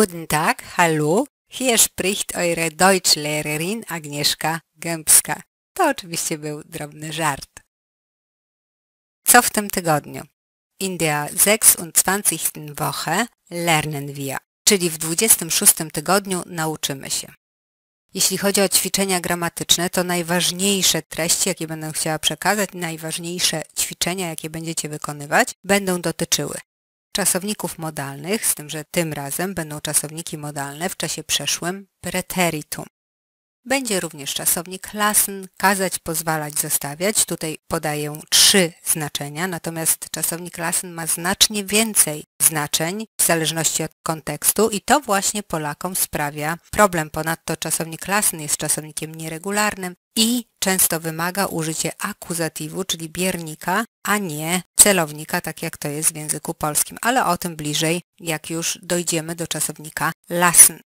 Guten Tag, hallo, hier spricht eure Deutschlehrerin Agnieszka Gębska. To oczywiście był drobny żart. Co w tym tygodniu? In der 26. Woche lernen wir, czyli w 26. tygodniu nauczymy się. Jeśli chodzi o ćwiczenia gramatyczne, to najważniejsze treści, jakie będę chciała przekazać, najważniejsze ćwiczenia, jakie będziecie wykonywać, będą dotyczyły czasowników modalnych, z tym, że tym razem będą czasowniki modalne w czasie przeszłym preteritum. Będzie również czasownik lassen, kazać, pozwalać, zostawiać. Tutaj podaję 3 znaczenia, natomiast czasownik lassen ma znacznie więcej znaczeń w zależności od kontekstu i to właśnie Polakom sprawia problem. Ponadto czasownik lassen jest czasownikiem nieregularnym i często wymaga użycia akuzatywu, czyli biernika, a nie celownika, tak jak to jest w języku polskim. Ale o tym bliżej, jak już dojdziemy do czasownika lassen.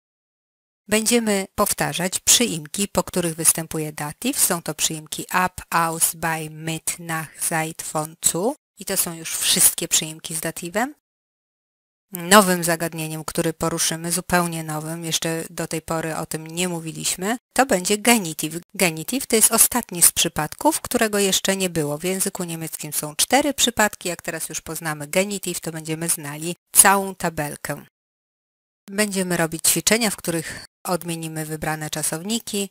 Będziemy powtarzać przyimki, po których występuje datyw. Są to przyimki ab, aus, bei, mit, nach, seit, von, zu. I to są już wszystkie przyimki z datywem. Nowym zagadnieniem, który poruszymy, zupełnie nowym, jeszcze do tej pory o tym nie mówiliśmy, to będzie genitiv. Genitiv to jest ostatni z przypadków, którego jeszcze nie było. W języku niemieckim są 4 przypadki. Jak teraz już poznamy genitiv, to będziemy znali całą tabelkę. Będziemy robić ćwiczenia, w których odmienimy wybrane czasowniki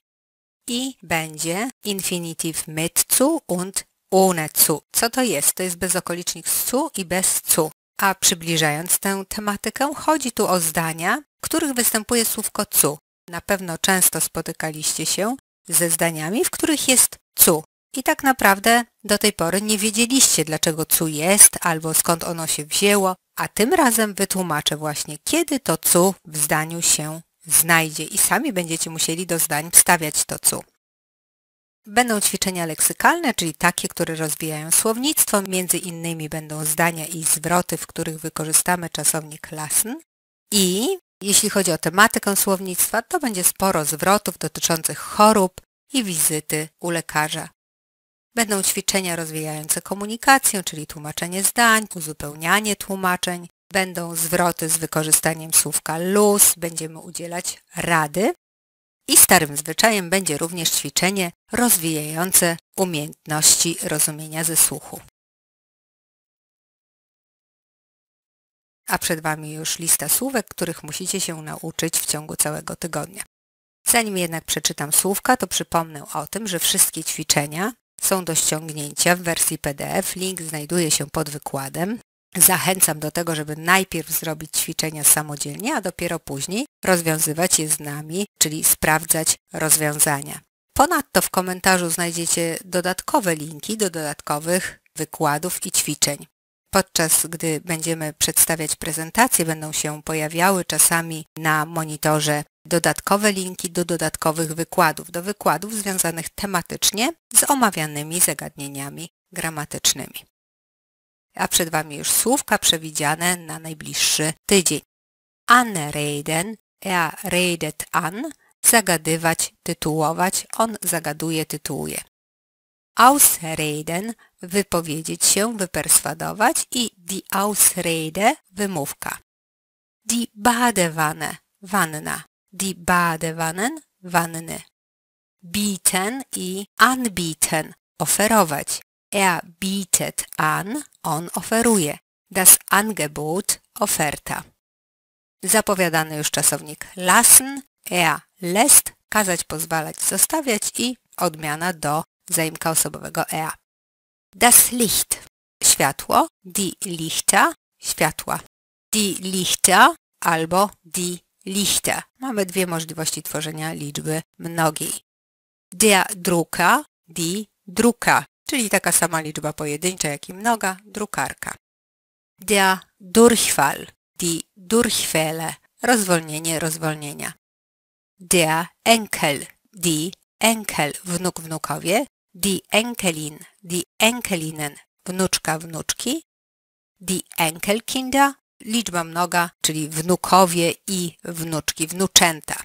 i będzie Infinitiv mit zu und ohne zu. Co to jest? To jest bezokolicznik z zu i bez zu. A przybliżając tę tematykę, chodzi tu o zdania, w których występuje słówko zu. Na pewno często spotykaliście się ze zdaniami, w których jest zu. I tak naprawdę do tej pory nie wiedzieliście, dlaczego zu jest albo skąd ono się wzięło, a tym razem wytłumaczę właśnie, kiedy to zu w zdaniu się znajdzie i sami będziecie musieli do zdań wstawiać to zu. Będą ćwiczenia leksykalne, czyli takie, które rozwijają słownictwo. Między innymi będą zdania i zwroty, w których wykorzystamy czasownik lassen. I jeśli chodzi o tematykę słownictwa, to będzie sporo zwrotów dotyczących chorób i wizyty u lekarza. Będą ćwiczenia rozwijające komunikację, czyli tłumaczenie zdań, uzupełnianie tłumaczeń. Będą zwroty z wykorzystaniem słówka luz, będziemy udzielać rady. I starym zwyczajem będzie również ćwiczenie rozwijające umiejętności rozumienia ze słuchu. A przed Wami już lista słówek, których musicie się nauczyć w ciągu całego tygodnia. Zanim jednak przeczytam słówka, to przypomnę o tym, że wszystkie ćwiczenia są do ściągnięcia w wersji PDF. Link znajduje się pod wykładem. Zachęcam do tego, żeby najpierw zrobić ćwiczenia samodzielnie, a dopiero później rozwiązywać je z nami, czyli sprawdzać rozwiązania. Ponadto w komentarzu znajdziecie dodatkowe linki do dodatkowych wykładów i ćwiczeń. Podczas gdy będziemy przedstawiać prezentacje, będą się pojawiały czasami na monitorze dodatkowe linki do dodatkowych wykładów, związanych tematycznie z omawianymi zagadnieniami gramatycznymi. A przed Wami już słówka przewidziane na najbliższy tydzień. Anreden, er redet an, zagadywać, tytułować, on zagaduje, tytułuje. Ausreden, wypowiedzieć się, wyperswadować i die Ausrede, wymówka. Die Badewanne, wanna. Die Badewannen, wanny. Bieten i anbieten, oferować. Er bietet an, on oferuje. Das Angebot, oferta. Zapowiadany już czasownik lassen, er lässt, kazać, pozwalać, zostawiać i odmiana do zaimka osobowego er. Das Licht, światło. Die Lichter, światła. Die Lichter albo die Lichter. Mamy 2 możliwości tworzenia liczby mnogiej. Der Drucker, die Drucker, czyli taka sama liczba pojedyncza jak i mnoga, drukarka. Der Durchfall, die Durchfälle, rozwolnienie, rozwolnienia. Der Enkel, die Enkel, wnuk, wnukowie. Die Enkelin, die Enkelinnen, wnuczka, wnuczki. Die Enkelkinder, liczba mnoga, czyli wnukowie i wnuczki, wnuczęta.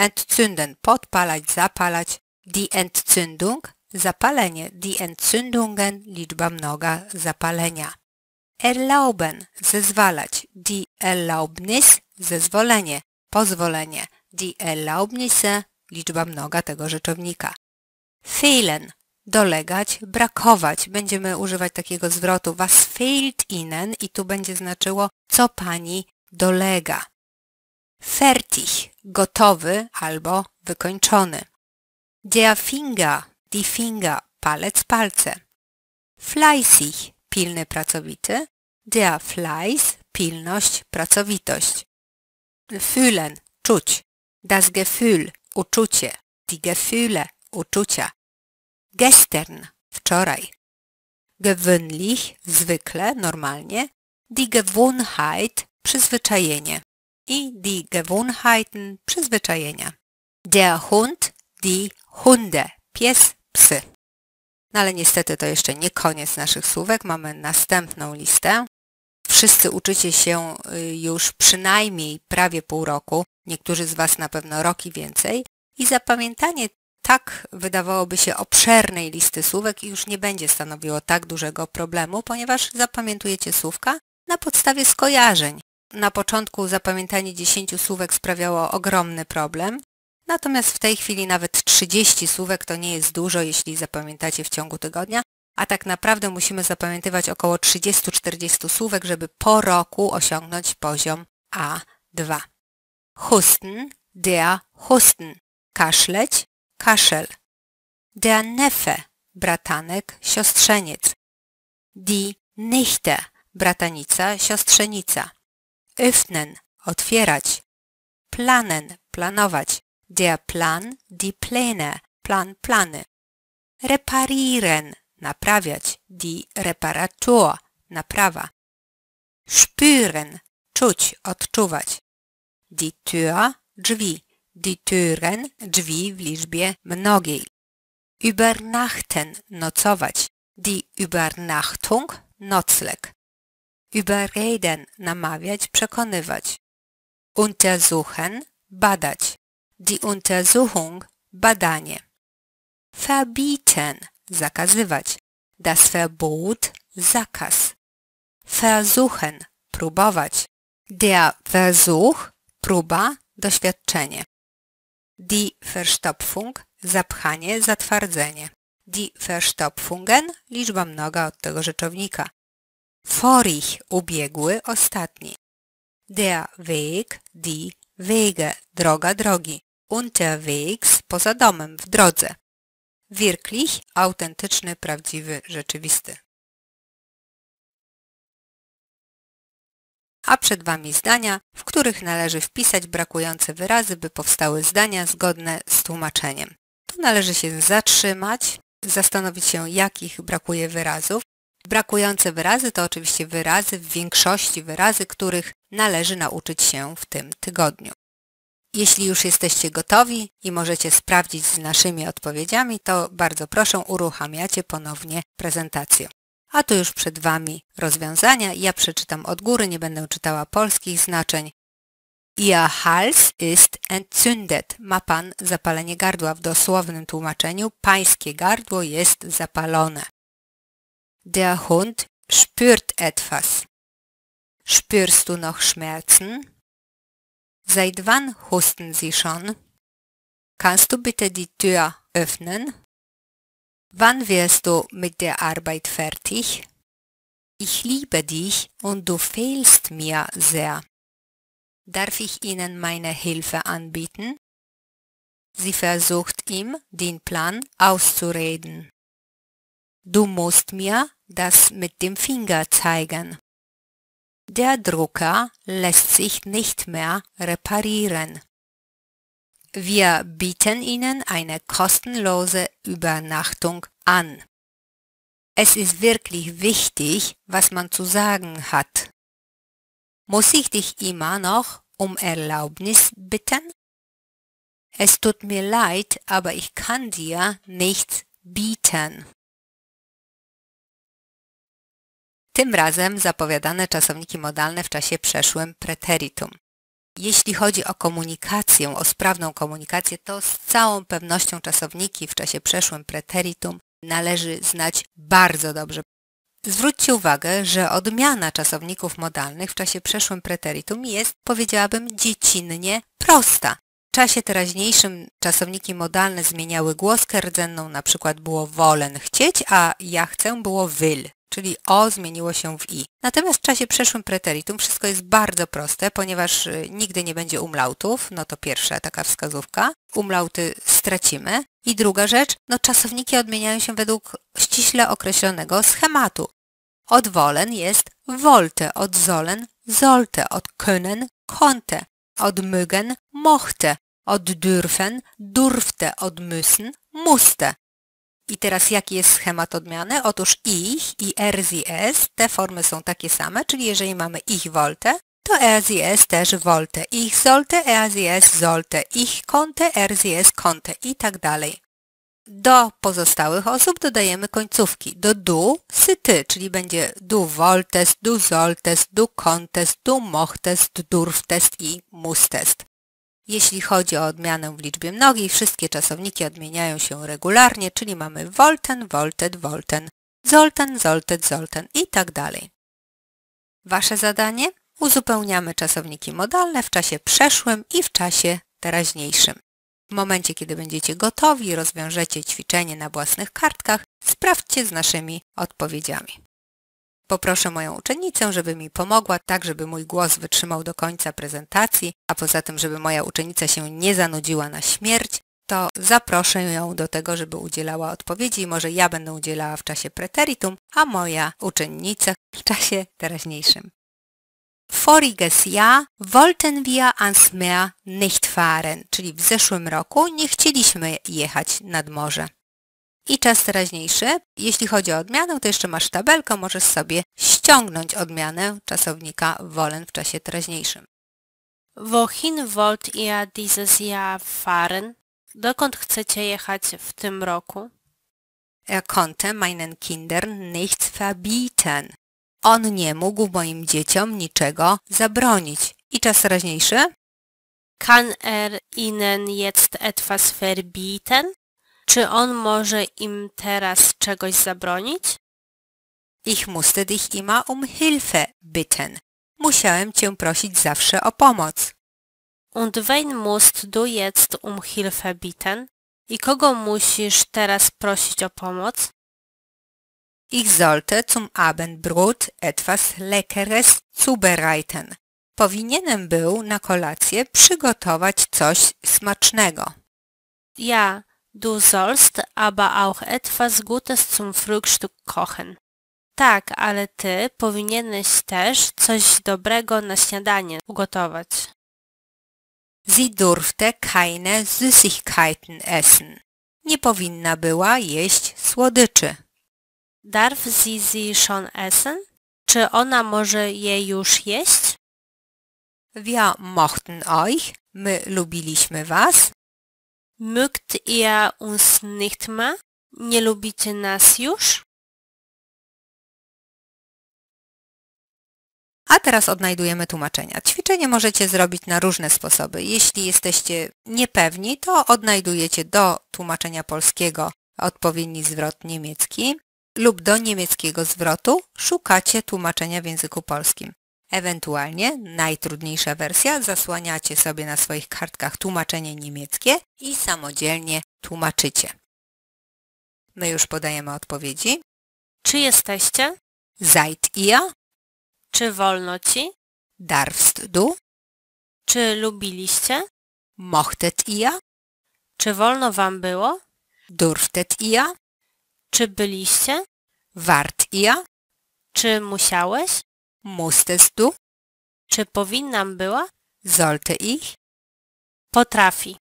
Entzünden, podpalać, zapalać. Die Entzündung, zapalenie. Die Entzündungen, liczba mnoga, zapalenia. Erlauben, zezwalać. Die Erlaubnis, zezwolenie, pozwolenie, die Erlaubnisse, liczba mnoga tego rzeczownika. Fehlen, dolegać, brakować. Będziemy używać takiego zwrotu was fehlt Ihnen i tu będzie znaczyło co pani dolega. Fertig, gotowy albo wykończony. Der Finger, die Finger, palec, palce. Fleißig, pilny, pracowity. Der Fleiß, pilność, pracowitość. Fühlen, czuć. Das Gefühl, uczucie. Die Gefühle, uczucia. Gestern, wczoraj. Gewöhnlich, zwykle, normalnie. Die Gewohnheit, przyzwyczajenie. I die Gewohnheiten, przyzwyczajenia. Der Hund, die Hunde, pies, psy. No ale niestety to jeszcze nie koniec naszych słówek, mamy następną listę. Wszyscy uczycie się już przynajmniej prawie pół roku, niektórzy z Was na pewno rok i więcej. I zapamiętanie tak wydawałoby się obszernej listy słówek już nie będzie stanowiło tak dużego problemu, ponieważ zapamiętujecie słówka na podstawie skojarzeń. Na początku zapamiętanie 10 słówek sprawiało ogromny problem, natomiast w tej chwili nawet 30 słówek to nie jest dużo, jeśli zapamiętacie w ciągu tygodnia, a tak naprawdę musimy zapamiętywać około 30-40 słówek, żeby po roku osiągnąć poziom A2. Husten, der Husten. Kaszleć, kaszel. Der Neffe, bratanek, siostrzeniec. Die Nichte, bratanica, siostrzenica. Öffnen, otwierać. Planen, planować. Der Plan, die Pläne, plan, plany. Reparieren, naprawiać. Die Reparatur, naprawa. Spüren, czuć, odczuwać. Die Tür, drzwi. Die Türen, drzwi w liczbie mnogiej. Übernachten, nocować. Die Übernachtung, nocleg. Überreden, namawiać, przekonywać. Untersuchen, badać. Die Untersuchung, badanie. Verbieten, zakazywać. Das Verbot, zakaz. Versuchen, próbować. Der Versuch, próba, doświadczenie. Die Verstopfung, zapchanie, zatwardzenie. Die Verstopfungen, liczba mnoga od tego rzeczownika. Vorich, ubiegły, ostatni. Der Weg, die Wege, droga, drogi. Unterwegs, poza domem, w drodze. Wirklich, autentyczny, prawdziwy, rzeczywisty. A przed Wami zdania, w których należy wpisać brakujące wyrazy, by powstały zdania zgodne z tłumaczeniem. Tu należy się zatrzymać, zastanowić się, jakich brakuje wyrazów. Brakujące wyrazy to oczywiście wyrazy, w większości wyrazy, których należy nauczyć się w tym tygodniu. Jeśli już jesteście gotowi i możecie sprawdzić z naszymi odpowiedziami, to bardzo proszę, uruchamiacie ponownie prezentację. A tu już przed Wami rozwiązania. Ja przeczytam od góry, nie będę czytała polskich znaczeń. Ihr Hals ist entzündet. Ma Pan zapalenie gardła. W dosłownym tłumaczeniu Pańskie gardło jest zapalone. Der Hund spürt etwas. Spürst du noch Schmerzen? Seit wann husten Sie schon? Kannst du bitte die Tür öffnen? Wann wirst du mit der Arbeit fertig? Ich liebe dich und du fehlst mir sehr. Darf ich Ihnen meine Hilfe anbieten? Sie versucht ihm, den Plan auszureden. Du musst mir das mit dem Finger zeigen. Der Drucker lässt sich nicht mehr reparieren. Wir bieten Ihnen eine kostenlose Übernachtung an. Es ist wirklich wichtig, was man zu sagen hat. Muss ich dich immer noch um Erlaubnis bitten? Es tut mir leid, aber ich kann dir nichts bieten. Tym razem zapowiadane czasowniki modalne w czasie przeszłym preteritum. Jeśli chodzi o komunikację, o sprawną komunikację, to z całą pewnością czasowniki w czasie przeszłym preteritum należy znać bardzo dobrze. Zwróćcie uwagę, że odmiana czasowników modalnych w czasie przeszłym preteritum jest, powiedziałabym, dziecinnie prosta. W czasie teraźniejszym czasowniki modalne zmieniały głoskę rdzenną, na przykład było wollen chcieć, a ja chcę było will, czyli o zmieniło się w i. Natomiast w czasie przeszłym preteritum wszystko jest bardzo proste, ponieważ nigdy nie będzie umlautów, no to pierwsza taka wskazówka, umlauty stracimy. I druga rzecz, no czasowniki odmieniają się według ściśle określonego schematu. Od wollen jest wollte, od sollen sollte, od können konnte, od mögen mochte, od dürfen durfte, od müssen musste. I teraz jaki jest schemat odmiany? Otóż ich i er, sie, es, te formy są takie same, czyli jeżeli mamy ich wollte, to er, sie, es też wollte, ich sollte, er, sie, es sollte, ich konnte, er, sie, es konnte i tak dalej. Do pozostałych osób dodajemy końcówki. Do du, sy, ty, czyli będzie du wolltest, du solltest, du konntest, du mochtest, durftest i mustest. Jeśli chodzi o odmianę w liczbie mnogiej, wszystkie czasowniki odmieniają się regularnie, czyli mamy wollten, wolltet, wollten, sollten, solltet, sollten i tak dalej. Wasze zadanie? Uzupełniamy czasowniki modalne w czasie przeszłym i w czasie teraźniejszym. W momencie, kiedy będziecie gotowi i rozwiążecie ćwiczenie na własnych kartkach, sprawdźcie z naszymi odpowiedziami. Poproszę moją uczennicę, żeby mi pomogła, tak żeby mój głos wytrzymał do końca prezentacji, a poza tym, żeby moja uczennica się nie zanudziła na śmierć, to zaproszę ją do tego, żeby udzielała odpowiedzi. Może ja będę udzielała w czasie preteritum, a moja uczennica w czasie teraźniejszym. Voriges Jahr wollten wir ans Meer nicht fahren, czyli w zeszłym roku nie chcieliśmy jechać nad morze. I czas teraźniejszy, jeśli chodzi o odmianę, to jeszcze masz tabelkę, możesz sobie ściągnąć odmianę czasownika wollen w czasie teraźniejszym. Wohin wollt ihr dieses Jahr fahren? Dokąd chcecie jechać w tym roku? Er konnte meinen Kindern nichts verbieten. On nie mógł moim dzieciom niczego zabronić. I czas teraźniejszy? Kann er ihnen jetzt etwas verbieten? Czy on może im teraz czegoś zabronić? Ich musste dich immer um Hilfe bitten. Musiałem cię prosić zawsze o pomoc. Und wen musst du jetzt um Hilfe bitten? I kogo musisz teraz prosić o pomoc? Ich sollte zum Abendbrot etwas Leckeres zubereiten. Powinienem był na kolację przygotować coś smacznego. Ja, du sollst aber auch etwas Gutes zum Frühstück kochen. Tak, ale ty powinieneś też coś dobrego na śniadanie ugotować. Sie durfte keine Süßigkeiten essen. Nie powinna była jeść słodyczy. Darf sie schon essen? Czy ona może je już jeść? Wir mochten euch. My lubiliśmy was. Mögt ihr uns nicht mehr? Nie lubicie nas już? A teraz odnajdujemy tłumaczenia. Ćwiczenie możecie zrobić na różne sposoby. Jeśli jesteście niepewni, to odnajdujecie do tłumaczenia polskiego odpowiedni zwrot niemiecki lub do niemieckiego zwrotu szukacie tłumaczenia w języku polskim. Ewentualnie najtrudniejsza wersja zasłaniacie sobie na swoich kartkach tłumaczenie niemieckie i samodzielnie tłumaczycie. My już podajemy odpowiedzi. Czy jesteście? Seid ihr? Czy wolno ci? Darfst du? Czy lubiliście? Mochtet ihr? Czy wolno wam było? Durftet ihr? Czy byliście? Wart ihr? Czy musiałeś? Musstest du? Czy powinnam była? Sollte ich? Potrafi.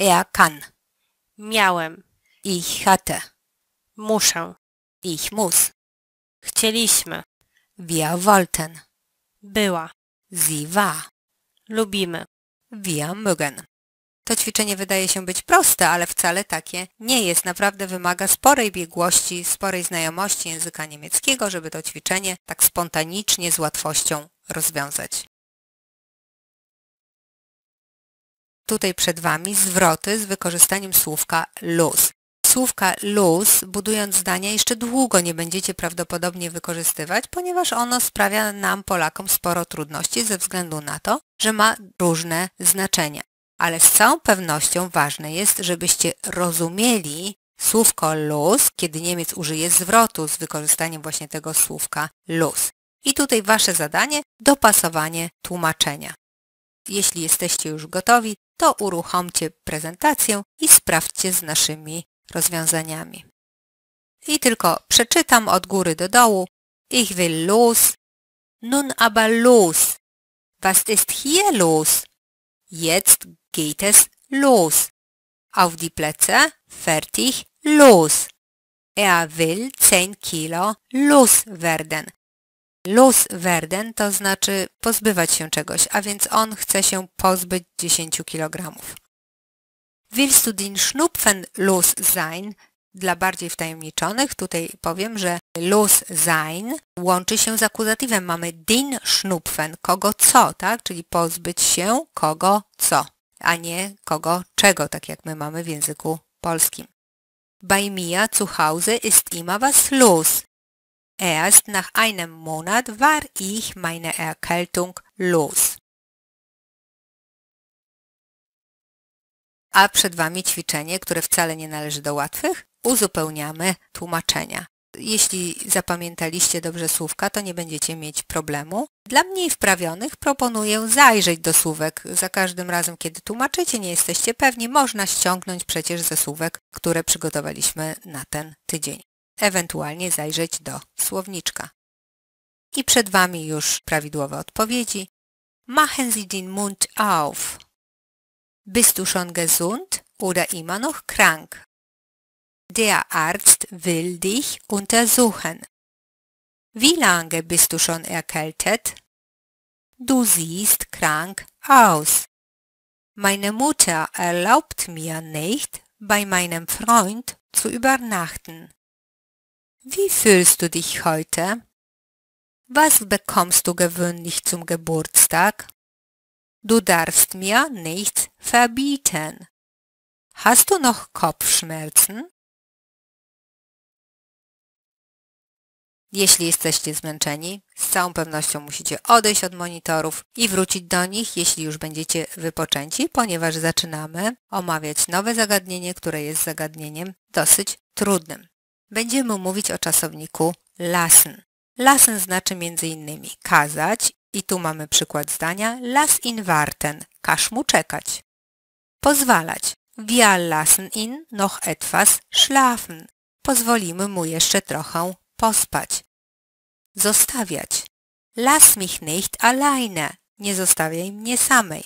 Er kann. Miałem. Ich hatte. Muszę. Ich muss. Chcieliśmy. Wir wollten. Była. Sie war. Lubimy. Wir mögen. To ćwiczenie wydaje się być proste, ale wcale takie nie jest. Naprawdę wymaga sporej biegłości, sporej znajomości języka niemieckiego, żeby to ćwiczenie tak spontanicznie, z łatwością rozwiązać. Tutaj przed Wami zwroty z wykorzystaniem słówka los. słówka lose, budując zdania, jeszcze długo nie będziecie prawdopodobnie wykorzystywać, ponieważ ono sprawia nam, Polakom, sporo trudności ze względu na to, że ma różne znaczenia. Ale z całą pewnością ważne jest, żebyście rozumieli słówko lose, kiedy Niemiec użyje zwrotu z wykorzystaniem właśnie tego słówka lose. I tutaj wasze zadanie – dopasowanie tłumaczenia. Jeśli jesteście już gotowi, to uruchomcie prezentację i sprawdźcie z naszymi rozwiązaniami. I tylko przeczytam od góry do dołu. Ich will los. Nun aber los. Was ist hier los? Jetzt geht es los. Auf die Plätze, fertig, los. Er will 10 Kilo loswerden. Loswerden to znaczy pozbywać się czegoś, a więc on chce się pozbyć 10 kg. Willst du den Schnupfen los sein? Dla bardziej wtajemniczonych tutaj powiem, że los sein łączy się z akuzatywem. Mamy den Schnupfen, kogo co, tak? Czyli pozbyć się kogo co, a nie kogo czego, tak jak my mamy w języku polskim. Bei mir zu Hause ist immer was los. Erst nach einem Monat war ich meine Erkältung los. A przed Wami ćwiczenie, które wcale nie należy do łatwych. Uzupełniamy tłumaczenia. Jeśli zapamiętaliście dobrze słówka, to nie będziecie mieć problemu. Dla mniej wprawionych proponuję zajrzeć do słówek. Za każdym razem, kiedy tłumaczycie, nie jesteście pewni, można ściągnąć przecież ze słówek, które przygotowaliśmy na ten tydzień. Ewentualnie zajrzeć do słowniczka. I przed Wami już prawidłowe odpowiedzi. Machen Sie den Mund auf. Bist du schon gesund oder immer noch krank? Der Arzt will dich untersuchen. Wie lange bist du schon erkältet? Du siehst krank aus. Meine Mutter erlaubt mir nicht, bei meinem Freund zu übernachten. Wie fühlst du dich heute? Was bekommst du gewöhnlich zum Geburtstag? Du darfst mir nichts verbieten. Hast du noch Kopfschmerzen? Jeśli jesteście zmęczeni, z całą pewnością musicie odejść od monitorów i wrócić do nich, jeśli już będziecie wypoczęci, ponieważ zaczynamy omawiać nowe zagadnienie, które jest zagadnieniem dosyć trudnym. Będziemy mówić o czasowniku lassen. Lassen znaczy m.in. kazać i tu mamy przykład zdania lass ihn warten, każ mu czekać. Pozwalać. Wir lassen ihn noch etwas schlafen. Pozwolimy mu jeszcze trochę pospać. Zostawiać. Lass mich nicht alleine. Nie zostawiaj mnie samej.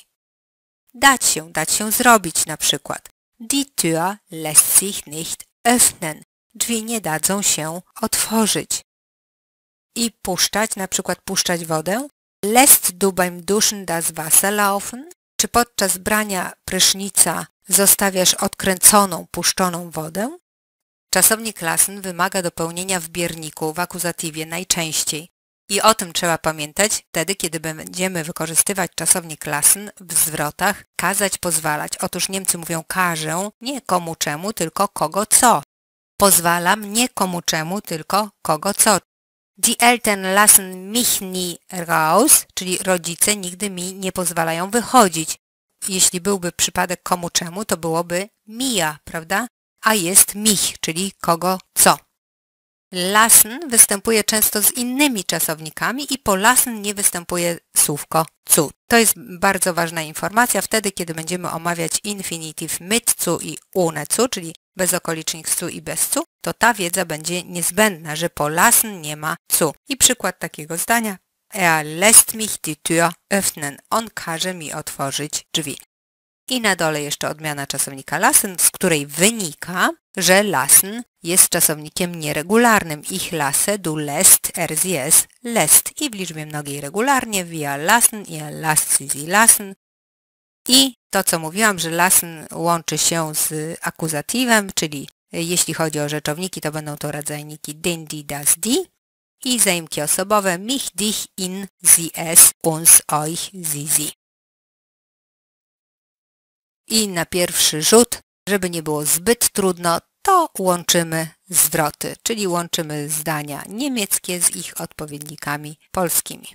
Dać się zrobić na przykład. Die Tür lässt sich nicht öffnen. Drzwi nie dadzą się otworzyć. I puszczać, na przykład puszczać wodę. Lässt du beim Duschen das Wasser laufen? Czy podczas brania prysznica zostawiasz odkręconą, puszczoną wodę? Czasownik lassen wymaga dopełnienia w bierniku, w akuzatywie najczęściej. I o tym trzeba pamiętać wtedy, kiedy będziemy wykorzystywać czasownik lassen w zwrotach kazać, pozwalać. Otóż Niemcy mówią każę nie komu czemu, tylko kogo co. Pozwalam nie komu czemu, tylko kogo co. Die Eltern lassen mich nie raus, czyli rodzice nigdy mi nie pozwalają wychodzić. Jeśli byłby przypadek komu czemu, to byłoby mia, prawda? A jest mich, czyli kogo co. Lassen występuje często z innymi czasownikami i po lassen nie występuje słówko zu. To jest bardzo ważna informacja wtedy, kiedy będziemy omawiać infinitiv mit zu i ohne zu, czyli bez okolicznik zu i bez zu, to ta wiedza będzie niezbędna, że po lassen nie ma zu. I przykład takiego zdania. Er lässt mich die Tür öffnen. On każe mi otworzyć drzwi. I na dole jeszcze odmiana czasownika lassen, z której wynika, że lassen jest czasownikiem nieregularnym. Ich lasse, du lässt, er sie es lässt. I w liczbie mnogiej regularnie wir lassen, ihr lasst, sie lassen. I to, co mówiłam, że lassen łączy się z akuzatywem, czyli jeśli chodzi o rzeczowniki, to będą to rodzajniki den, die, das, die i zaimki osobowe mich, dich, in, sie, es, uns, euch, sie, sie. I na pierwszy rzut, żeby nie było zbyt trudno, to łączymy zwroty, czyli łączymy zdania niemieckie z ich odpowiednikami polskimi.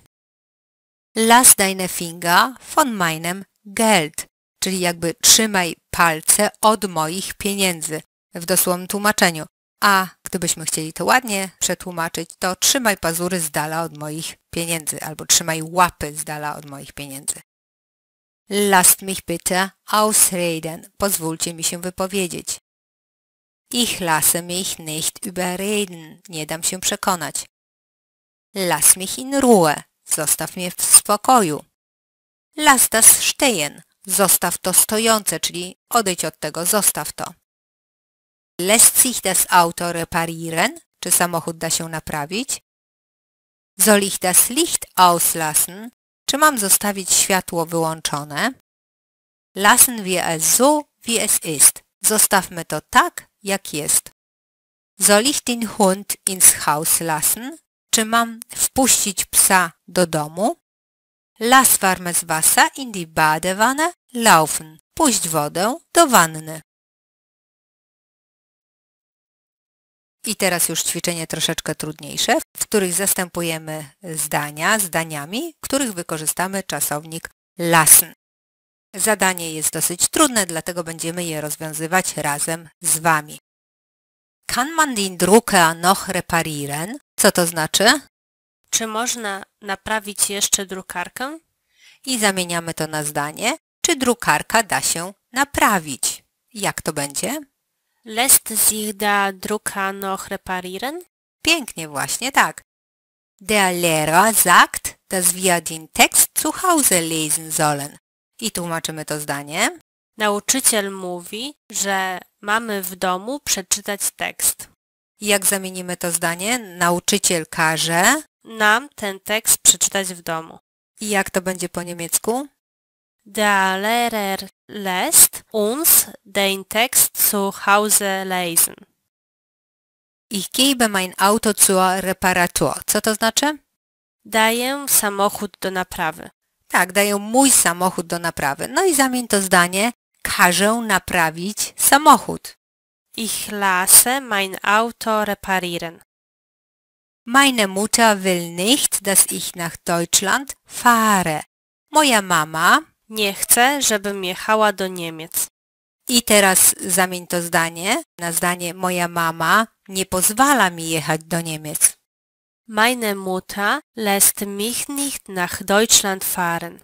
Lass deine Finger von meinem Geld, czyli jakby trzymaj palce od moich pieniędzy w dosłownym tłumaczeniu. A gdybyśmy chcieli to ładnie przetłumaczyć, to trzymaj pazury z dala od moich pieniędzy albo trzymaj łapy z dala od moich pieniędzy. Lasst mich bitte ausreden. Pozwólcie mi się wypowiedzieć. Ich lasse mich nicht überreden. Nie dam się przekonać. Lass mich in Ruhe. Zostaw mnie w spokoju. Lass das stehen. Zostaw to stojące, czyli odejdź od tego, zostaw to. Lässt sich das Auto reparieren? Czy samochód da się naprawić? Soll ich das Licht auslassen? Czy mam zostawić światło wyłączone? Lassen wir es so, wie es ist. Zostawmy to tak, jak jest. Soll ich den Hund ins Haus lassen? Czy mam wpuścić psa do domu? Lass warmes Wasser in die Badewanne laufen. Puść wodę do wanny. I teraz już ćwiczenie troszeczkę trudniejsze, w których zastępujemy zdania zdaniami, w których wykorzystamy czasownik lassen. Zadanie jest dosyć trudne, dlatego będziemy je rozwiązywać razem z Wami. Kann man den Drucker noch reparieren? Co to znaczy? Czy można naprawić jeszcze drukarkę? I zamieniamy to na zdanie. Czy drukarka da się naprawić? Jak to będzie? Lässt sich der Drucker noch reparieren? Pięknie, właśnie tak. Der Lehrer sagt, dass wir den Text zu Hause lesen sollen. I tłumaczymy to zdanie. Nauczyciel mówi, że mamy w domu przeczytać tekst. Jak zamienimy to zdanie? Nauczyciel każe nam ten tekst przeczytać w domu. I jak to będzie po niemiecku? Der Lehrer lässt uns den Text zu Hause lesen. Ich gebe mein Auto zur Reparatur. Co to znaczy? Daję samochód do naprawy. Tak, daję mój samochód do naprawy. No i zamień to zdanie. Każę naprawić samochód. Ich lasse mein Auto reparieren. Meine Mutter will nicht, dass ich nach Deutschland fahre. Moja mama nie chcę, żebym jechała do Niemiec. I teraz zamień to zdanie na zdanie moja mama nie pozwala mi jechać do Niemiec. Meine Mutter lässt mich nicht nach Deutschland fahren.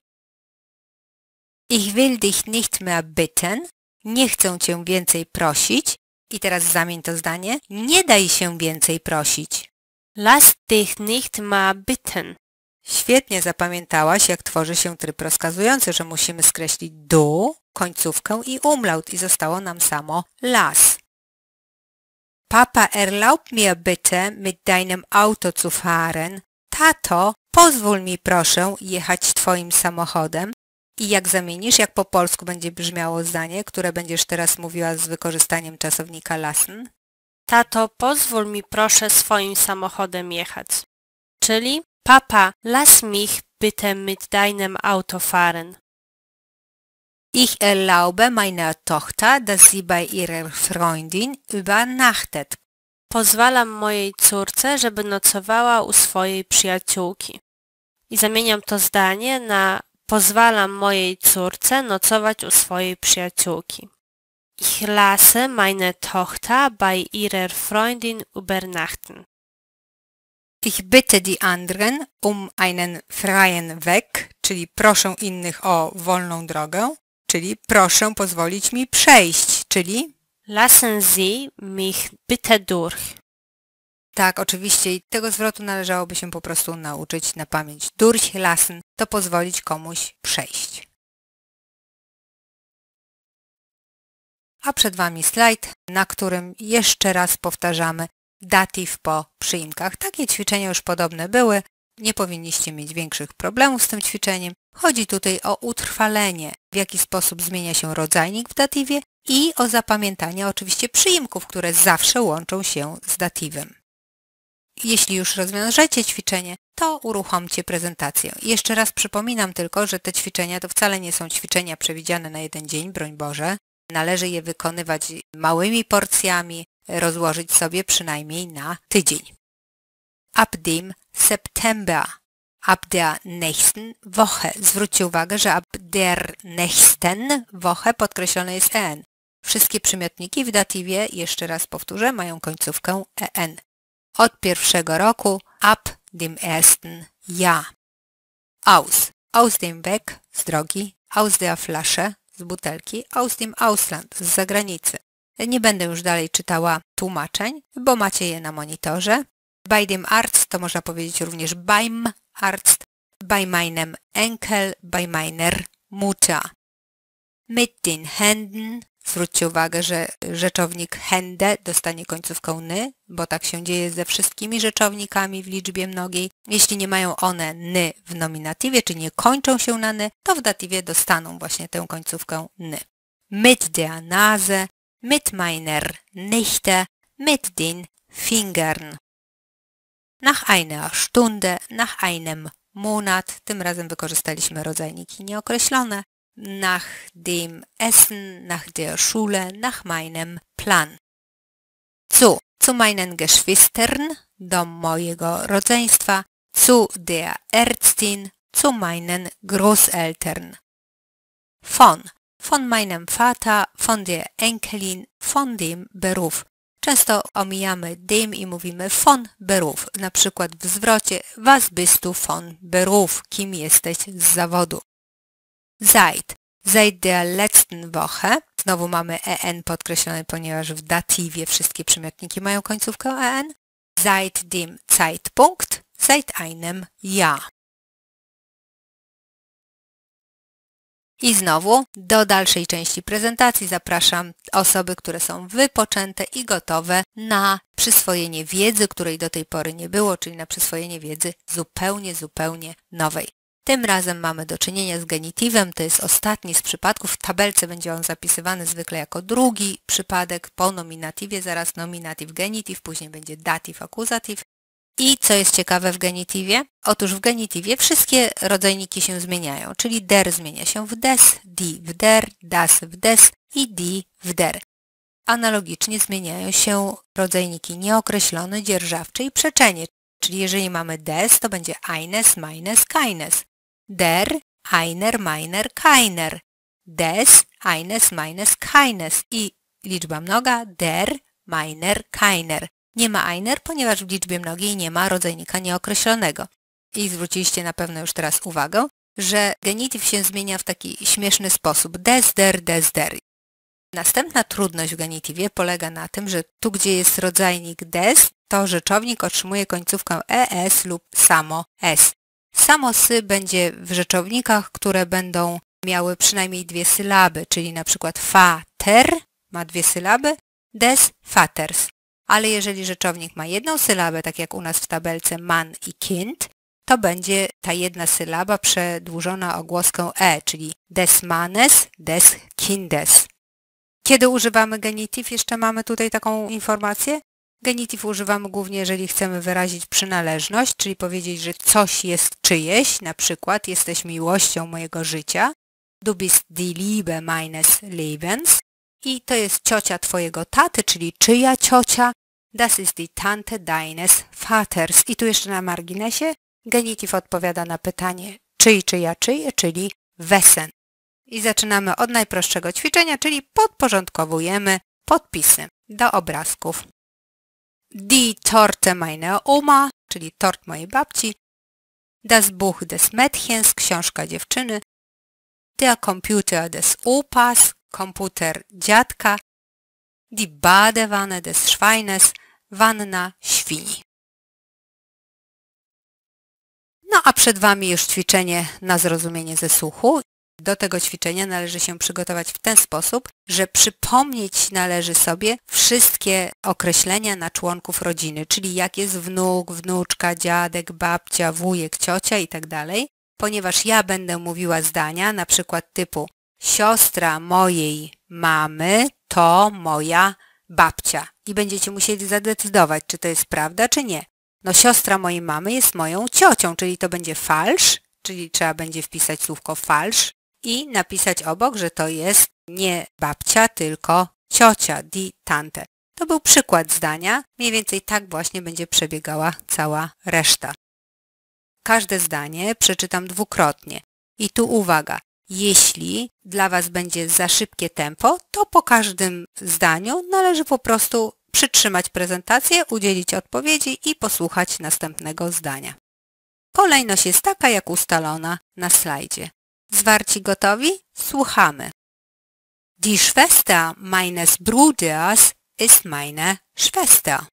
Ich will dich nicht mehr bitten. Nie chcę cię więcej prosić. I teraz zamień to zdanie. Nie daj się więcej prosić. Lass dich nicht mehr bitten. Świetnie zapamiętałaś, jak tworzy się tryb rozkazujący, że musimy skreślić du, końcówkę i umlaut i zostało nam samo las. Papa, erlaub mir bitte mit deinem Auto zu fahren. Tato, pozwól mi proszę jechać twoim samochodem. I jak zamienisz, jak po polsku będzie brzmiało zdanie, które będziesz teraz mówiła z wykorzystaniem czasownika lassen? Tato, pozwól mi proszę swoim samochodem jechać. Czyli Papa, lass mich bitte mit deinem Auto fahren. Ich erlaube meiner Tochter, dass sie bei ihrer Freundin übernachtet. Pozwalam mojej córce, żeby nocowała u swojej przyjaciółki. I zamieniam to zdanie na pozwalam mojej córce nocować u swojej przyjaciółki. Ich lasse meine Tochter bei ihrer Freundin übernachten. Ich bitte die anderen um einen freien Weg, czyli proszę innych o wolną drogę, czyli proszę pozwolić mi przejść, czyli lassen Sie mich bitte durch. Tak, oczywiście i tego zwrotu należałoby się po prostu nauczyć na pamięć. Durch lassen to pozwolić komuś przejść. A przed Wami slajd, na którym jeszcze raz powtarzamy dativ po przyimkach. Takie ćwiczenia już podobne były. Nie powinniście mieć większych problemów z tym ćwiczeniem. Chodzi tutaj o utrwalenie, w jaki sposób zmienia się rodzajnik w datywie i o zapamiętanie oczywiście przyimków, które zawsze łączą się z datywem. Jeśli już rozwiążecie ćwiczenie, to uruchomcie prezentację. Jeszcze raz przypominam tylko, że te ćwiczenia to wcale nie są ćwiczenia przewidziane na jeden dzień, broń Boże. Należy je wykonywać małymi porcjami, rozłożyć sobie przynajmniej na tydzień. Ab dem September, ab der nächsten Woche. Zwróćcie uwagę, że ab der nächsten Woche podkreślone jest en. Wszystkie przymiotniki w datywie, jeszcze raz powtórzę, mają końcówkę en. Od pierwszego roku, ab dem ersten Jahr. Aus, aus dem Weg, z drogi, aus der Flasche, z butelki, aus dem Ausland, z zagranicy. Nie będę już dalej czytała tłumaczeń, bo macie je na monitorze. Bei dem Arzt to można powiedzieć również beim Arzt, bei meinem Enkel, bei meiner Mutter. Mit den Händen, zwróćcie uwagę, że rzeczownik Hände dostanie końcówkę ny, bo tak się dzieje ze wszystkimi rzeczownikami w liczbie mnogiej. Jeśli nie mają one ny w nominatywie, czy nie kończą się na ny, to w datywie dostaną właśnie tę końcówkę ny. Mit der Nase, mit meiner Nichte, mit den Fingern. Nach einer Stunde, nach einem Monat, tym razem wykorzystaliśmy rodzajniki nieokreślone, nach dem Essen, nach der Schule, nach meinem Plan. Zu meinen Geschwistern, do mojego rodzeństwa, zu der Ärztin, zu meinen Großeltern. Von meinem Vater, von der Enkelin, von dem Beruf. Często omijamy dem i mówimy von Beruf, na przykład w zwrocie Was bist du von Beruf, kim jesteś z zawodu. Seit der letzten Woche, znowu mamy en podkreślony, ponieważ w datywie wszystkie przymiotniki mają końcówkę en. Seit dem Zeitpunkt, seit einem Jahr. I znowu do dalszej części prezentacji zapraszam osoby, które są wypoczęte i gotowe na przyswojenie wiedzy, której do tej pory nie było, czyli na przyswojenie wiedzy zupełnie nowej. Tym razem mamy do czynienia z genitivem, to jest ostatni z przypadków. W tabelce będzie on zapisywany zwykle jako drugi przypadek po nominatywie, zaraz nominatyw, genitiv, później będzie datyw, akuzatyw. I co jest ciekawe w genitywie? Otóż w genitywie wszystkie rodzajniki się zmieniają, czyli der zmienia się w des, die w der, das w des i die w der. Analogicznie zmieniają się rodzajniki nieokreślone, dzierżawcze i przeczenie, czyli jeżeli mamy des, to będzie eines, meines, keines. Der, einer, meiner, keiner. Des, eines, meines, keines i liczba mnoga der, meiner, keiner. Nie ma einer, ponieważ w liczbie mnogiej nie ma rodzajnika nieokreślonego. I zwróciliście na pewno już teraz uwagę, że genityw się zmienia w taki śmieszny sposób. Des, der, des, der. Następna trudność w genitywie polega na tym, że tu gdzie jest rodzajnik des, to rzeczownik otrzymuje końcówkę es lub samo s. Samo sy będzie w rzeczownikach, które będą miały przynajmniej dwie sylaby, czyli na przykład fater ma dwie sylaby, des vaters. Ale jeżeli rzeczownik ma jedną sylabę, tak jak u nas w tabelce man i kind, to będzie ta jedna sylaba przedłużona o głoskę e, czyli des manes, des kindes. Kiedy używamy genitiv, jeszcze mamy tutaj taką informację. Genitiv używamy głównie, jeżeli chcemy wyrazić przynależność, czyli powiedzieć, że coś jest czyjeś, na przykład jesteś miłością mojego życia, du bist die Liebe meines Lebens. I to jest ciocia twojego taty, czyli czyja ciocia, das ist die Tante deines Vaters. I tu jeszcze na marginesie genitiv odpowiada na pytanie czyj, czyja, czyje, czyli wessen. I zaczynamy od najprostszego ćwiczenia, czyli podporządkowujemy podpisy do obrazków. Die Torte meiner Oma, czyli tort mojej babci, das Buch des Mädchens, książka dziewczyny, der Computer des Opas, komputer dziadka, die Badewanne des Schweines, wanna świni. No a przed Wami już ćwiczenie na zrozumienie ze słuchu. Do tego ćwiczenia należy się przygotować w ten sposób, że przypomnieć należy sobie wszystkie określenia na członków rodziny, czyli jak jest wnuk, wnuczka, dziadek, babcia, wujek, ciocia itd. Ponieważ ja będę mówiła zdania na przykład typu siostra mojej mamy to moja babcia. I będziecie musieli zadecydować, czy to jest prawda, czy nie. No siostra mojej mamy jest moją ciocią, czyli to będzie falsz, czyli trzeba będzie wpisać słówko falsz i napisać obok, że to jest nie babcia, tylko ciocia, die Tante. To był przykład zdania. Mniej więcej tak właśnie będzie przebiegała cała reszta. Każde zdanie przeczytam dwukrotnie. I tu uwaga, jeśli dla Was będzie za szybkie tempo, to po każdym zdaniu należy po prostu przytrzymać prezentację, udzielić odpowiedzi i posłuchać następnego zdania. Kolejność jest taka, jak ustalona na slajdzie. Zwarci gotowi? Słuchamy. Die Schwester meines Bruders ist meine Schwester.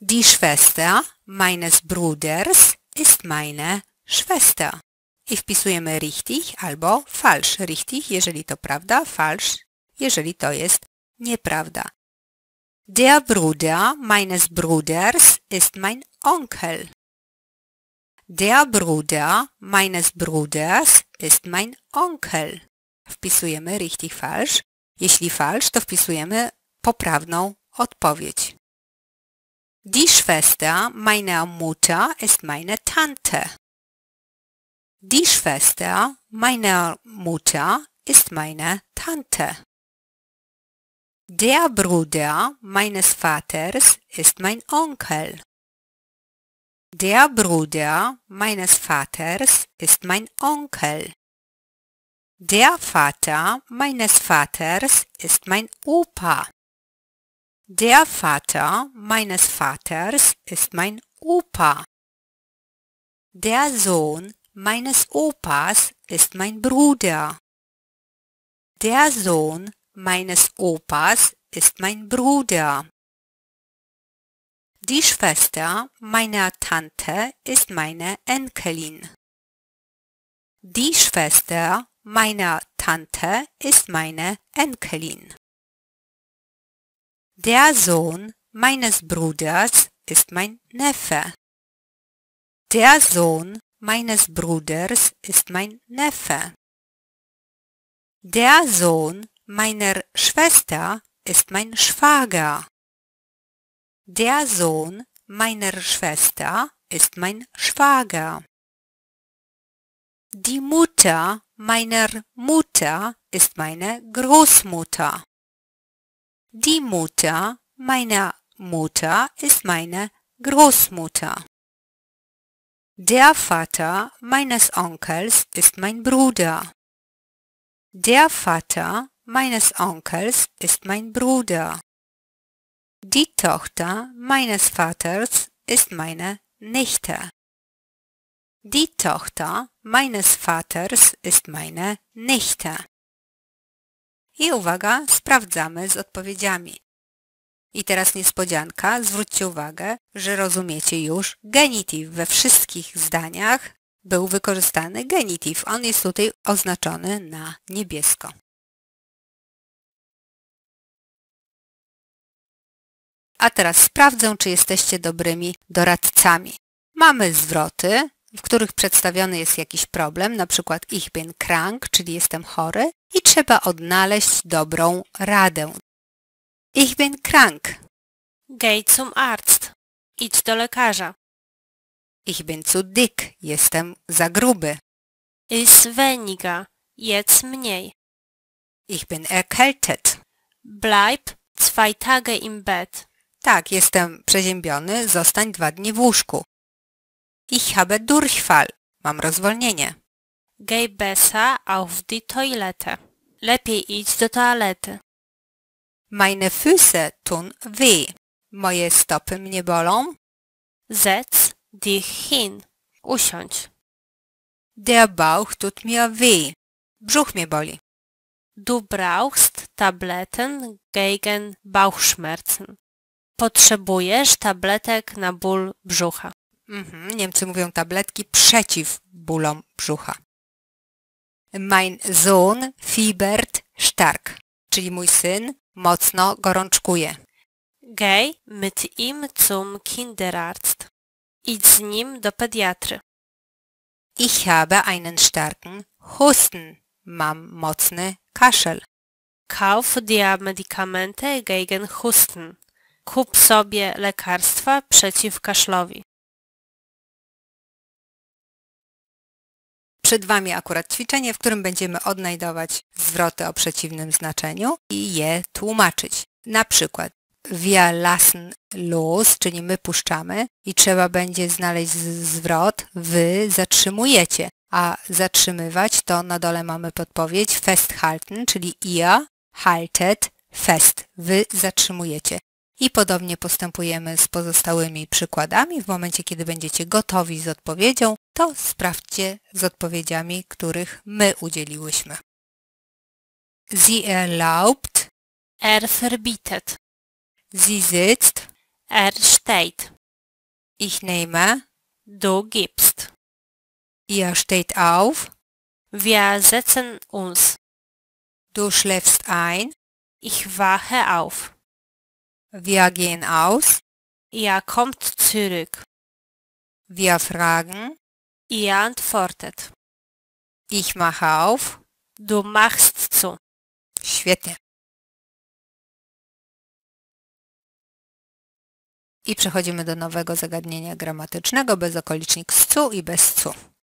Die Schwester meines Bruders ist meine Schwester. I wpisujemy richtig albo falsch. Richtig, jeżeli to prawda, falsch, jeżeli to jest nieprawda. Der Bruder meines Bruders ist mein Onkel. Der Bruder meines Bruders ist mein Onkel. Wpisujemy richtig, falsch. Jeśli falsch, to wpisujemy poprawną odpowiedź. Die Schwester meiner Mutter ist meine Tante. Die Schwester meiner Mutter ist meine Tante. Der Bruder meines Vaters ist mein Onkel. Der Bruder meines Vaters ist mein Onkel. Der Vater meines Vaters ist mein Opa. Der Vater meines Vaters ist mein Opa. Der Sohn meines Opas ist mein Bruder. Der Sohn meines Opas ist mein Bruder. Die Schwester meiner Tante ist meine Enkelin. Die Schwester meiner Tante ist meine Enkelin. Der Sohn meines Bruders ist mein Neffe. Der Sohn meines Bruders ist mein Neffe. Der Sohn meiner Schwester ist mein Schwager. Der Sohn meiner Schwester ist mein Schwager. Die Mutter meiner Mutter ist meine Großmutter. Die Mutter meiner Mutter ist meine Großmutter. Der Vater meines Onkels ist mein Bruder. Der Vater meines Onkels ist mein Bruder. Die Tochter meines Vaters ist meine Nichte. Die Tochter meines Vaters ist meine Nichte. I uwaga, sprawdzamy z odpowiedziami. I teraz niespodzianka, zwróćcie uwagę, że rozumiecie już genitiv. We wszystkich zdaniach był wykorzystany genitiv. On jest tutaj oznaczony na niebiesko. A teraz sprawdzę, czy jesteście dobrymi doradcami. Mamy zwroty, w których przedstawiony jest jakiś problem, na przykład ich bin krank, czyli jestem chory, i trzeba odnaleźć dobrą radę. Ich bin krank. Geh zum Arzt. Idź do lekarza. Ich bin zu dick. Jestem za gruby. Is weniger. Jedz mniej. Ich bin erkältet. Bleib 2 Tage im Bett. Tak, jestem przeziębiony. Zostań 2 dni w łóżku. Ich habe Durchfall. Mam rozwolnienie. Geh besser auf die Toilette. Lepiej idź do toalety. Meine Füße tun weh. Moje stopy mnie bolą. Setz dich hin. Usiądź. Der Bauch tut mir weh. Brzuch mnie boli. Du brauchst Tabletten gegen Bauchschmerzen. Potrzebujesz tabletek na ból brzucha. Niemcy mówią tabletki przeciw bólom brzucha. Mein Sohn fiebert stark, czyli mój syn mocno gorączkuje. Geh mit ihm zum Kinderarzt. Idź z nim do pediatry. Ich habe einen starken Husten. Mam mocny kaszel. Kauf dir Medikamente gegen Husten. Kup sobie lekarstwa przeciw kaszlowi. Przed Wami akurat ćwiczenie, w którym będziemy odnajdować zwroty o przeciwnym znaczeniu i je tłumaczyć. Na przykład wir lassen los, czyli my puszczamy i trzeba będzie znaleźć zwrot wy zatrzymujecie, a zatrzymywać to na dole mamy podpowiedź festhalten, czyli ihr haltet fest, wy zatrzymujecie. I podobnie postępujemy z pozostałymi przykładami. W momencie, kiedy będziecie gotowi z odpowiedzią, to sprawdźcie z odpowiedziami, których my udzieliłyśmy. Sie erlaubt. Er verbietet. Sie sitzt. Er steht. Ich nehme. Du gibst. Ihr steht auf. Wir setzen uns. Du schläfst ein. Ich wache auf. Wir gehen aus. Ihr kommt zurück. Wir fragen. Ihr antwortet. Ich mache auf. Du machst zu. Świetnie. I przechodzimy do nowego zagadnienia gramatycznego bez okolicznik z zu i bez zu.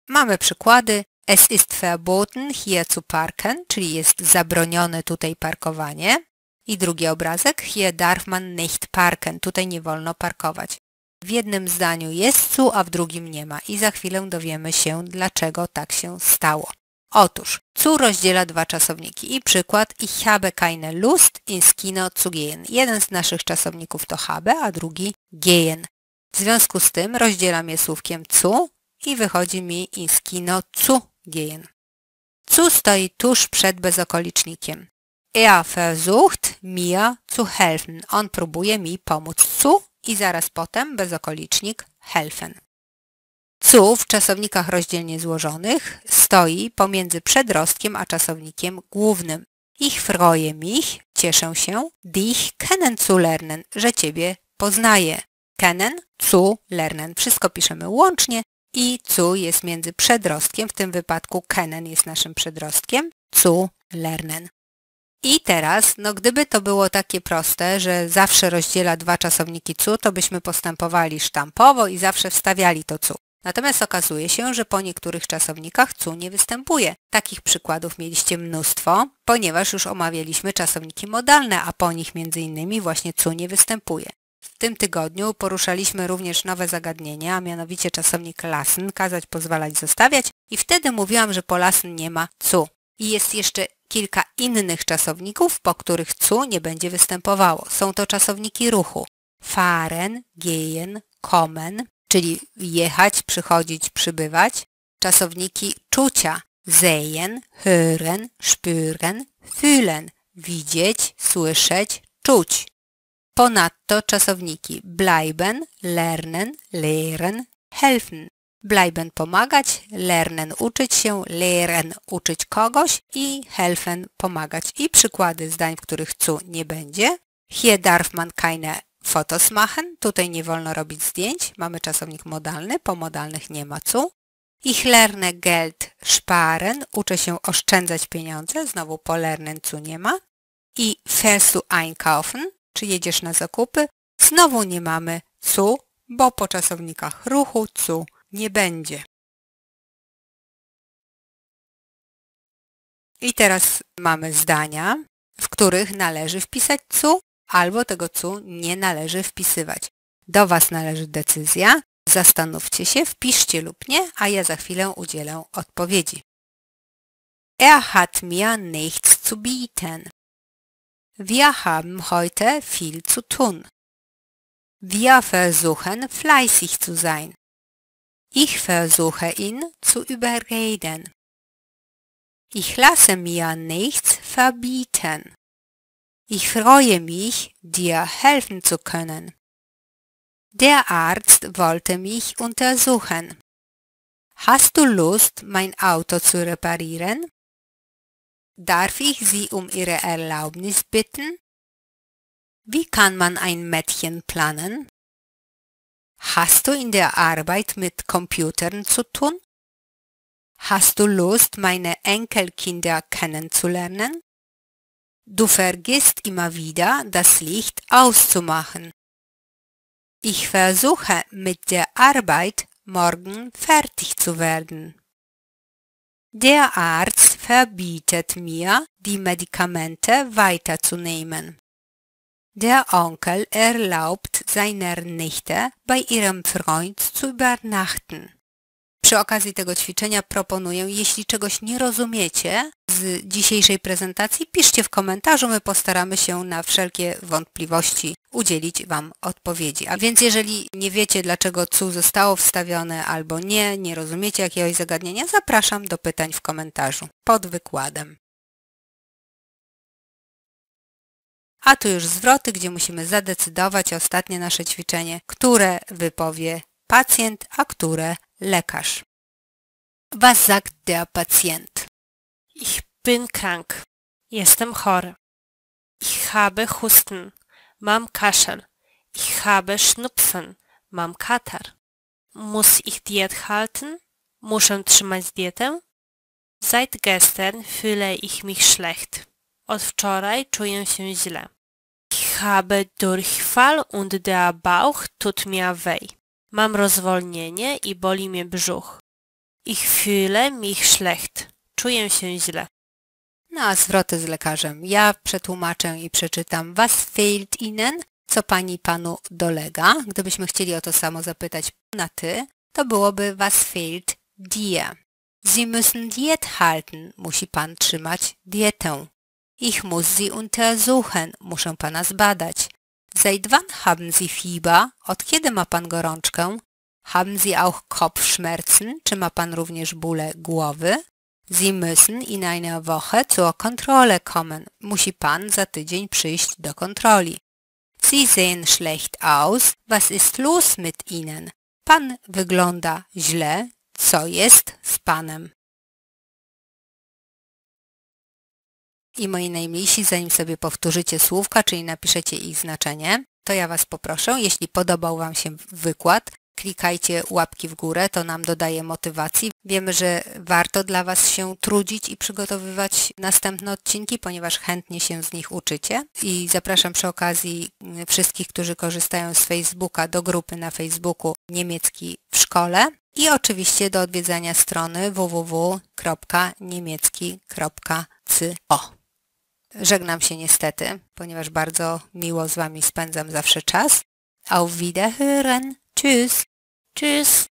Mamy przykłady. Es ist verboten hier zu parken, czyli jest zabronione tutaj parkowanie. I drugi obrazek, hier darf man nicht parken, tutaj nie wolno parkować. W jednym zdaniu jest zu, a w drugim nie ma i za chwilę dowiemy się, dlaczego tak się stało. Otóż, zu rozdziela dwa czasowniki i przykład ich habe keine Lust ins Kino zu gehen. Jeden z naszych czasowników to habe, a drugi gehen. W związku z tym rozdzielam je słówkiem zu i wychodzi mi ins Kino zu gehen. Zu stoi tuż przed bezokolicznikiem. Er versucht mir zu helfen. On próbuje mi pomóc. Zu i zaraz potem bezokolicznik helfen. Zu w czasownikach rozdzielnie złożonych stoi pomiędzy przedrostkiem a czasownikiem głównym. Ich freue mich, cieszę się, dich kennen zu lernen, że Ciebie poznaję. Kennen, zu, lernen. Wszystko piszemy łącznie i zu jest między przedrostkiem, w tym wypadku kennen jest naszym przedrostkiem, zu, lernen. I teraz, no gdyby to było takie proste, że zawsze rozdziela dwa czasowniki zu, to byśmy postępowali sztampowo i zawsze wstawiali to zu. Natomiast okazuje się, że po niektórych czasownikach zu nie występuje. Takich przykładów mieliście mnóstwo, ponieważ już omawialiśmy czasowniki modalne, a po nich m.in. właśnie zu nie występuje. W tym tygodniu poruszaliśmy również nowe zagadnienie, a mianowicie czasownik lassen, kazać, pozwalać, zostawiać i wtedy mówiłam, że po lassen nie ma zu. I jest jeszcze kilka innych czasowników, po których zu nie będzie występowało. Są to czasowniki ruchu. Fahren, gehen, kommen, czyli jechać, przychodzić, przybywać. Czasowniki czucia. Sehen, hören, spüren, fühlen. Widzieć, słyszeć, czuć. Ponadto czasowniki bleiben, lernen, lehren, helfen. Bleiben pomagać, lernen uczyć się, lehren uczyć kogoś i helfen pomagać. I przykłady zdań, w których zu nie będzie. Hier darf man keine Fotos machen. Tutaj nie wolno robić zdjęć. Mamy czasownik modalny, po modalnych nie ma zu. Ich lerne Geld sparen. Uczę się oszczędzać pieniądze. Znowu po lernen zu nie ma. I fährst du einkaufen, czy jedziesz na zakupy. Znowu nie mamy zu, bo po czasownikach ruchu zu nie będzie. I teraz mamy zdania, w których należy wpisać zu, albo tego zu nie należy wpisywać. Do Was należy decyzja. Zastanówcie się, wpiszcie lub nie, a ja za chwilę udzielę odpowiedzi. Er hat mir nichts zu bieten. Wir haben heute viel zu tun. Wir versuchen fleißig zu sein. Ich versuche ihn zu überreden. Ich lasse mir nichts verbieten. Ich freue mich, dir helfen zu können. Der Arzt wollte mich untersuchen. Hast du Lust, mein Auto zu reparieren? Darf ich Sie um Ihre Erlaubnis bitten? Wie kann man ein Mädchen planen? Hast du in der Arbeit mit Computern zu tun? Hast du Lust, meine Enkelkinder kennenzulernen? Du vergisst immer wieder, das Licht auszumachen. Ich versuche, mit der Arbeit morgen fertig zu werden. Der Arzt verbietet mir, die Medikamente weiterzunehmen. Der Onkel erlaubt seiner Nichte, bei ihrem Freund zu übernachten. Przy okazji tego ćwiczenia proponuję, jeśli czegoś nie rozumiecie z dzisiejszej prezentacji, piszcie w komentarzu, my postaramy się na wszelkie wątpliwości udzielić Wam odpowiedzi. A więc jeżeli nie wiecie, dlaczego co zostało wstawione albo nie rozumiecie jakiegoś zagadnienia, zapraszam do pytań w komentarzu pod wykładem. A tu już zwroty, gdzie musimy zadecydować ostatnie nasze ćwiczenie, które wypowie pacjent, a które lekarz. Was sagt der Patient? Ich bin krank. Jestem chory. Ich habe Husten. Mam Kaszel. Ich habe Schnupfen. Mam katar. Muss ich Diät halten? Muszę trzymać dietę? Seit gestern fühle ich mich schlecht. Od wczoraj czuję się źle. Ich habe Durchfall und der Bauch tut mir weh. Mam rozwolnienie i boli mnie brzuch. Ich fühle mich schlecht. Czuję się źle. No a zwroty z lekarzem. Ja przetłumaczę i przeczytam. Was fehlt Ihnen? Co pani panu dolega? Gdybyśmy chcieli o to samo zapytać na ty, to byłoby was fehlt dir. Sie müssen Diät halten. Musi pan trzymać dietę. Ich muss Sie untersuchen. Muszę pana zbadać. Seit wann haben Sie Fieber? Od kiedy ma pan gorączkę? Haben Sie auch Kopfschmerzen? Czy ma pan również bóle głowy? Sie müssen in einer Woche zur Kontrolle kommen. Musi pan za tydzień przyjść do kontroli. Sie sehen schlecht aus. Was ist los mit Ihnen? Pan wygląda źle. Co jest z panem? I moi najmilsi, zanim sobie powtórzycie słówka, czyli napiszecie ich znaczenie, to ja Was poproszę, jeśli podobał Wam się wykład, klikajcie łapki w górę, to nam dodaje motywacji. Wiemy, że warto dla Was się trudzić i przygotowywać następne odcinki, ponieważ chętnie się z nich uczycie. I zapraszam przy okazji wszystkich, którzy korzystają z Facebooka, do grupy na Facebooku Niemiecki w szkole i oczywiście do odwiedzania strony www.niemiecki.co. Żegnam się niestety, ponieważ bardzo miło z Wami spędzam zawsze czas. Auf Wiederhören. Tschüss. Tschüss.